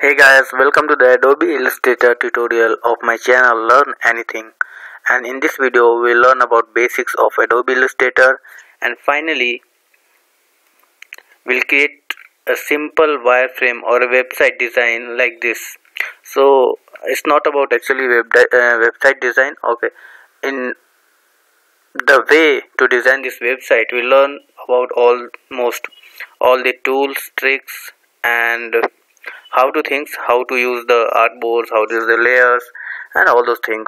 Hey guys, welcome to the Adobe Illustrator tutorial of my channel Learn Anything. And in this video we learn about basics of Adobe Illustrator, and finally we'll create a simple wireframe or a website design like this. So it's not about actually website design. Okay, in the way to design this website we learn about almost all the tools, tricks, and how to use the artboards, how to use the layers and all those things.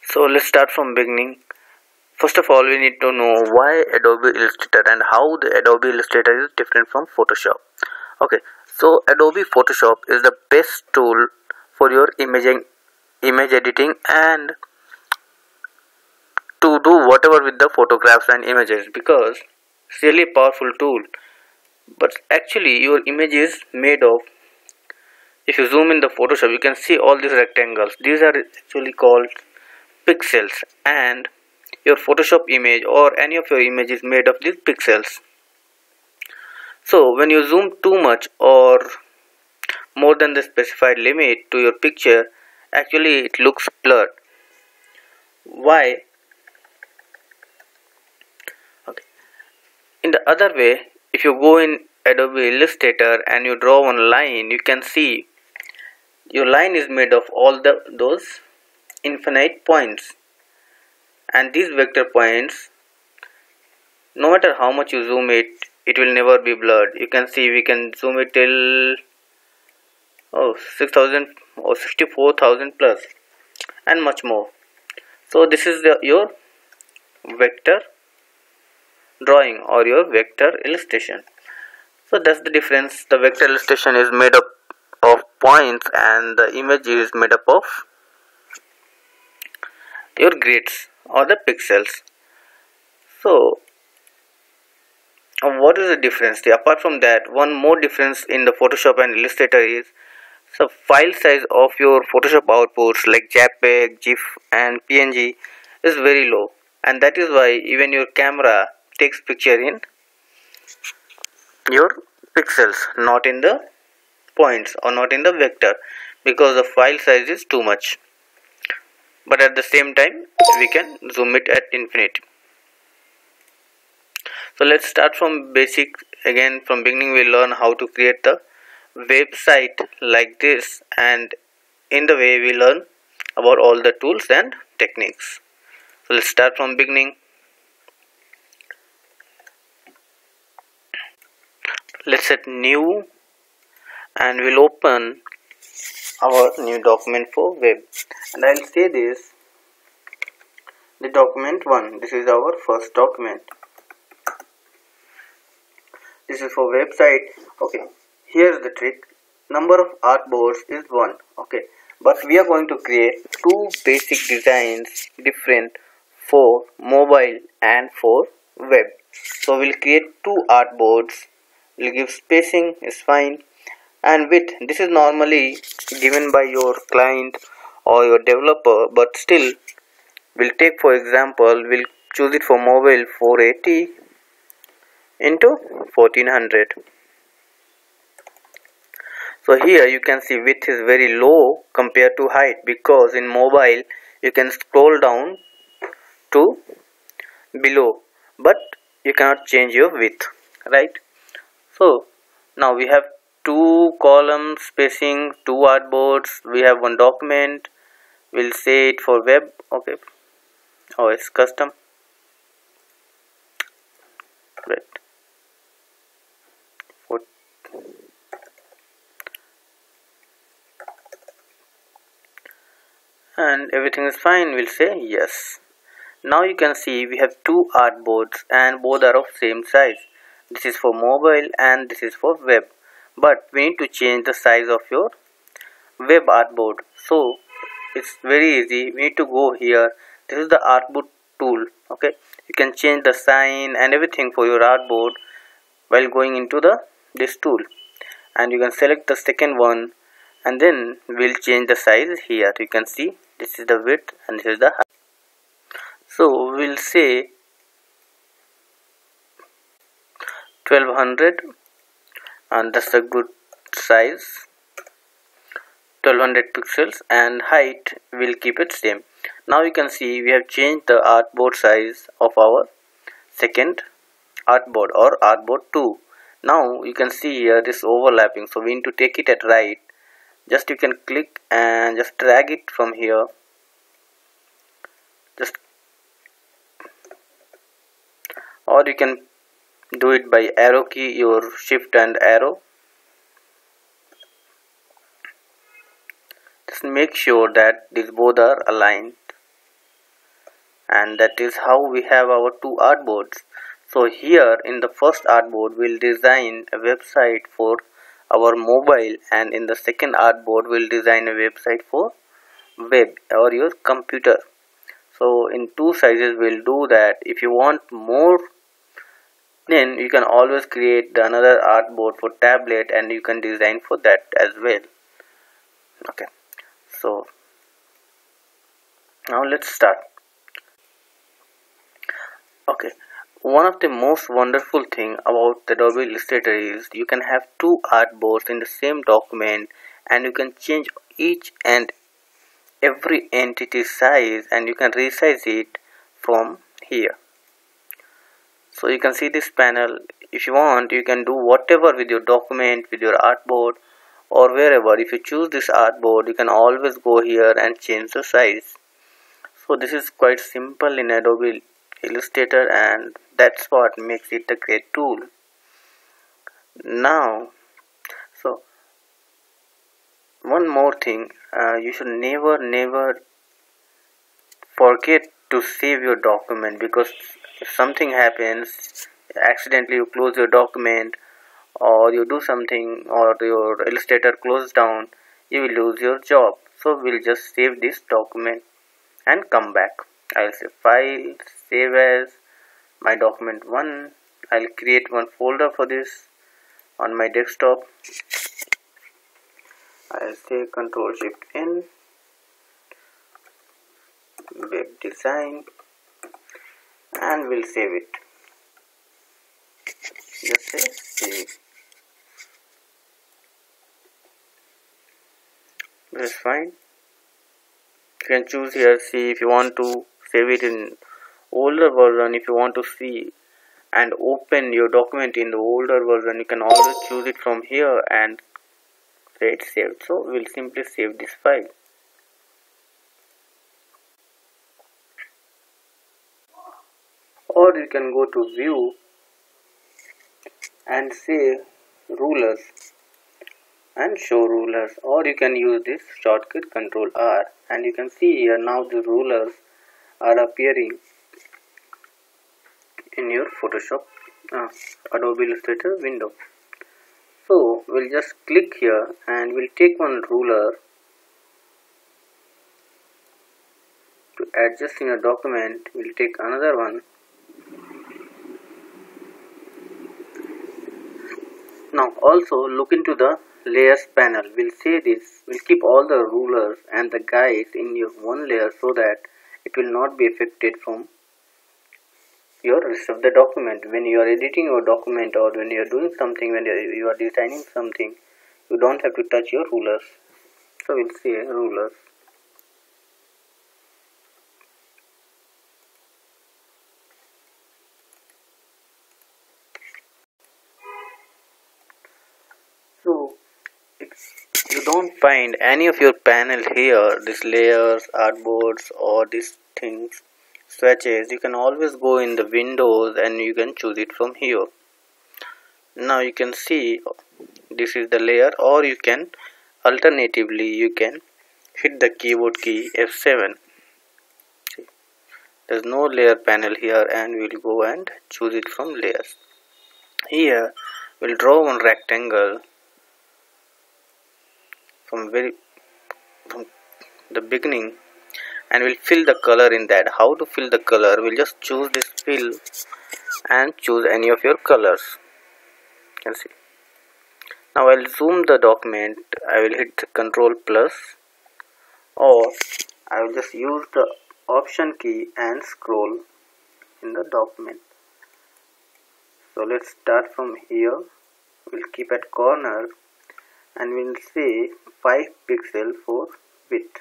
So let's start from beginning. First of all, we need to know why Adobe Illustrator and how the Adobe Illustrator is different from Photoshop. Okay, so Adobe Photoshop is the best tool for your image editing and to do whatever with the photographs and images, because it's really a powerful tool. But actually your image is made of, if you zoom in the Photoshop you can see all these rectangles, these are actually called pixels, and your Photoshop image or any of your image is made of these pixels. So when you zoom too much or more than the specified limit to your picture, actually it looks blurred. Why? Okay. In the other way, if you go in Adobe Illustrator and you draw one line, you can see your line is made of all those infinite points, and these vector points, no matter how much you zoom it, it will never be blurred. You can see we can zoom it till 6,000 or 64,000 plus and much more. So this is your vector drawing or your vector illustration. So that's the difference. The vector illustration is made up of points and the image is made up of your grids or the pixels. So what is the difference? Apart from that, one more difference in the Photoshop and Illustrator is the file size of your Photoshop outputs like JPEG, GIF and PNG is very low, and that is why even your camera takes picture in your pixels, not in the points or not in the vector, because the file size is too much. But at the same time we can zoom it at infinite. So let's start from basic again. From beginning we learn how to create the website like this, and in the way we learn about all the tools and techniques. So let's start from beginning. Let's set new and we'll open our new document for web, and I'll say this, the document 1. This is our first document. This is for website. Okay, here's the trick. Number of artboards is 1. Okay, but we are going to create two basic designs different for mobile and for web. So we'll create two artboards. We'll give spacing is fine, and width, this is normally given by your client or your developer, but still we'll take, for example, we'll choose it for mobile 480 into 1400. So here you can see width is very low compared to height, because in mobile you can scroll down to below, but you cannot change your width, right? So now we have two column spacing, two artboards, we have one document. We'll say it for web. Okay, oh, it's custom. Right. And everything is fine. We'll say yes. Now you can see we have two artboards and both are of same size. This is for mobile and this is for web, but we need to change the size of your web artboard. So it's very easy, we need to go here. This is the artboard tool. Okay, you can change the sign and everything for your artboard while going into this tool, and you can select the second one, and then we'll change the size here. You can see this is the width and this is the height. So we'll say 1200, and that's a good size 1200 pixels and height will keep it same. Now you can see we have changed the artboard size of our second artboard or artboard 2. Now you can see here this overlapping, so we need to take it at right. Just you can click and just drag it from here, just, or you can do it by arrow key, your shift and arrow. Just make sure that these both are aligned, and that is how we have our two artboards. So here in the first artboard we'll design a website for our mobile, and in the second artboard we'll design a website for web or your computer. So in two sizes we'll do that. If you want more, then you can always create another artboard for tablet and you can design for that as well. Okay, so now let's start. Okay, one of the most wonderful thing about Adobe Illustrator is you can have two artboards in the same document, and you can change each and every entity size, and you can resize it from here. So you can see this panel. If you want, you can do whatever with your document, with your artboard, or wherever. If you choose this artboard, you can always go here and change the size. So this is quite simple in Adobe Illustrator, and that's what makes it a great tool. Now, so one more thing, you should never forget to save your document, because if something happens, accidentally you close your document, or you do something, or your Illustrator closes down, you will lose your job. So we'll just save this document and come back. I'll say file, save as my document 1. I'll create one folder for this on my desktop. I'll say Control Shift N, web design, and we'll save it. Just say save. That's fine. You can choose here, see if you want to save it in older version. If you want to see and open your document in the older version, you can always choose it from here and say it's saved. So we'll simply save this file. Or you can go to view and say rulers and show rulers, or you can use this shortcut Control R, and you can see here now the rulers are appearing in your Photoshop Adobe Illustrator window. So we'll just click here and we'll take one ruler to adjust in a document. We'll take another one. Now also look into the layers panel. We'll say this, we'll keep all the rulers and the guides in your one layer so that it will not be affected from your rest of the document. When you are editing your document, or when you are doing something, when you are designing something, you don't have to touch your rulers. So we'll say rulers. So if you don't find any of your panel here, these layers, artboards, or these things, swatches, you can always go in the windows and you can choose it from here. Now you can see this is the layer, or you can alternatively you can hit the keyboard key F7. There's no layer panel here, and we'll go and choose it from layers. Here we'll draw one rectangle from the beginning, and we'll fill the color in that. How to fill the color? We'll just choose this fill and choose any of your colors. You can see. Now I'll zoom the document. I will hit Ctrl+, or I will just use the option key and scroll in the document. So let's start from here. We'll keep at corner and we will say 5 pixel for width.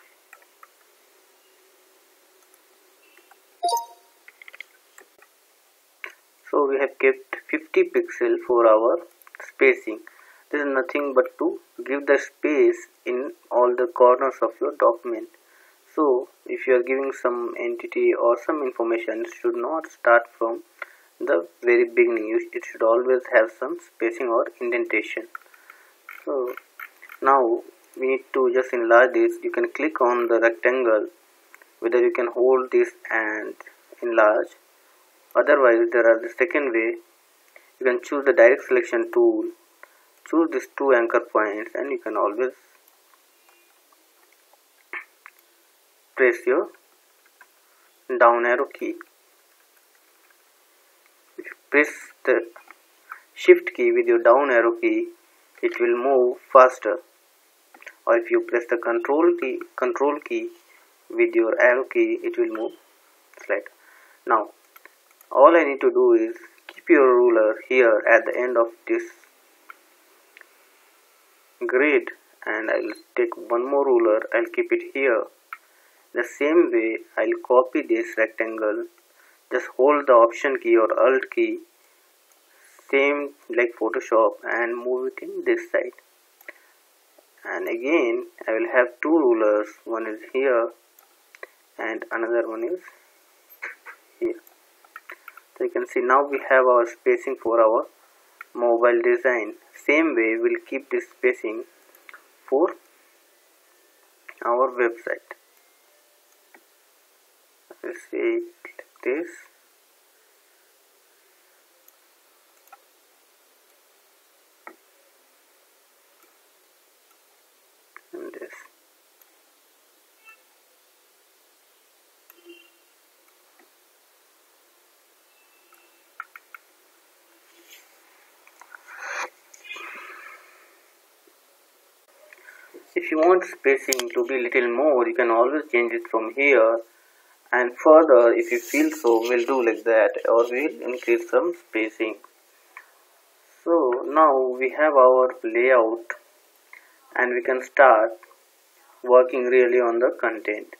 So we have kept 50 pixel for our spacing. This is nothing but to give the space in all the corners of your document. So if you are giving some entity or some information, it should not start from the very beginning. It should always have some spacing or indentation. So now we need to just enlarge this. You can click on the rectangle, whether you can hold this and enlarge. Otherwise, there are the second way. You can choose the direct selection tool, choose these two anchor points, and you can always press your down arrow key. If you press the shift key with your down arrow key, it will move faster, or if you press the control key with your arrow key, it will move slightly. Now all I need to do is keep your ruler here at the end of this grid, and I'll take one more ruler, I'll keep it here. The same way, I'll copy this rectangle, just hold the option key or alt key, same like Photoshop, and move it in this side. And again I will have two rulers, one is here and another one is here. So you can see now we have our spacing for our mobile design. Same way we'll keep this spacing for our website. Let's say like this. And this. If you want spacing to be little more, you can always change it from here. And further, if you feel so, we'll do like that, or we'll increase some spacing. So now we have our layout, and we can start working really on the content.